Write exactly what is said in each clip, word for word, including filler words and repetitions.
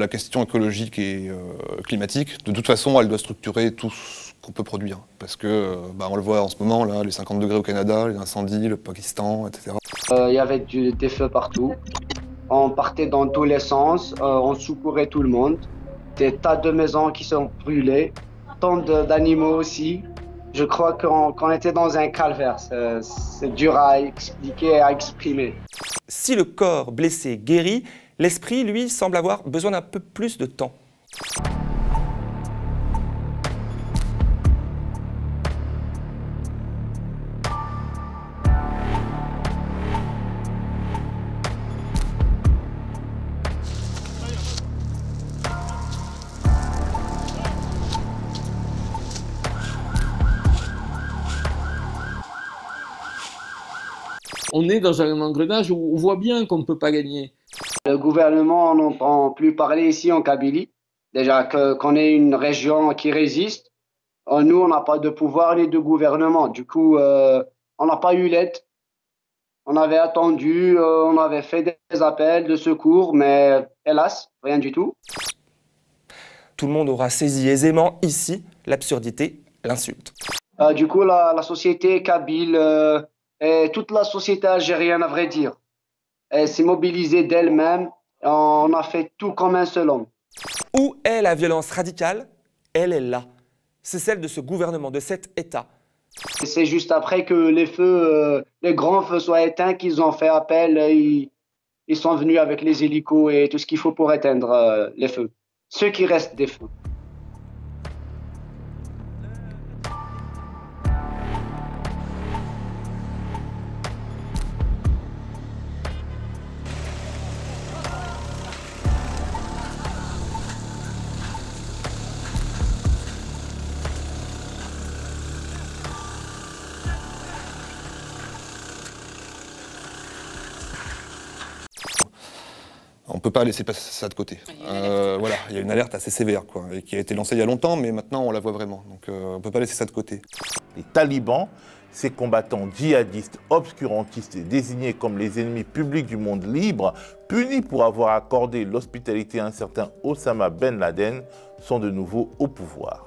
La question écologique et euh, climatique, de toute façon, elle doit structurer tout ce qu'on peut produire. Parce que, bah, on le voit en ce moment, là, les cinquante degrés au Canada, les incendies, le Pakistan, et cetera. Euh, il y avait du, des feux partout. On partait dans tous les sens, euh, on secourait tout le monde. Des tas de maisons qui sont brûlées, tant d'animaux aussi. Je crois qu'on qu'on était dans un calvaire. C'est dur à expliquer, à exprimer. Si le corps blessé guérit, l'esprit, lui, semble avoir besoin d'un peu plus de temps. On est dans un engrenage où on voit bien qu'on ne peut pas gagner. Le gouvernement n'entend plus parler ici en Kabylie. Déjà qu'on est une région qui résiste, nous on n'a pas de pouvoir ni de gouvernement. Du coup, euh, on n'a pas eu l'aide. On avait attendu, euh, on avait fait des appels de secours, mais hélas, rien du tout. Tout le monde aura saisi aisément ici l'absurdité, l'insulte. Euh, du coup, la, la société kabyle... Euh, Et toute la société algérienne, à vrai dire, s'est mobilisée d'elle-même. On a fait tout comme un seul homme. Où est la violence radicale? Elle est là. C'est celle de ce gouvernement, de cet État. C'est juste après que les feux, les grands feux soient éteints qu'ils ont fait appel. Ils, ils sont venus avec les hélicos et tout ce qu'il faut pour éteindre les feux. Ceux qui restent des feux. On ne peut pas laisser passer ça de côté. Euh, voilà, il y a une alerte assez sévère, quoi, et qui a été lancée il y a longtemps, mais maintenant on la voit vraiment. Donc euh, on ne peut pas laisser ça de côté. Les talibans, ces combattants djihadistes, obscurantistes et désignés comme les ennemis publics du monde libre, punis pour avoir accordé l'hospitalité à un certain Osama Ben Laden, sont de nouveau au pouvoir.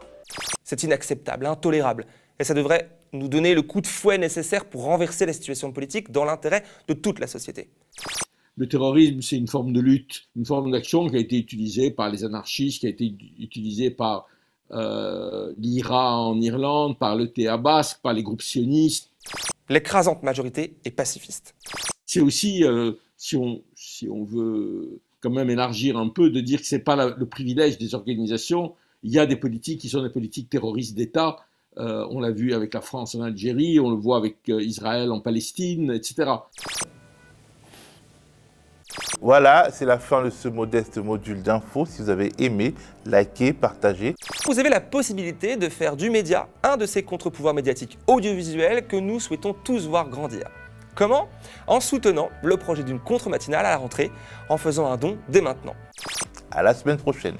C'est inacceptable, intolérable, et ça devrait nous donner le coup de fouet nécessaire pour renverser la situation politique dans l'intérêt de toute la société. Le terrorisme, c'est une forme de lutte, une forme d'action qui a été utilisée par les anarchistes, qui a été utilisée par euh, l'I R A en Irlande, par l'E T A basque, par les groupes sionistes. L'écrasante majorité est pacifiste. C'est aussi, euh, si, on, si on veut quand même élargir un peu, de dire que ce n'est pas la, le privilège des organisations. Il y a des politiques qui sont des politiques terroristes d'État. Euh, on l'a vu avec la France en Algérie, on le voit avec euh, Israël en Palestine, et cetera. Voilà, c'est la fin de ce modeste module d'infos. Si vous avez aimé, likez, partagez. Vous avez la possibilité de faire du média un de ces contre-pouvoirs médiatiques audiovisuels que nous souhaitons tous voir grandir. Comment? En soutenant le projet d'une contre-matinale à la rentrée, en faisant un don dès maintenant. À la semaine prochaine.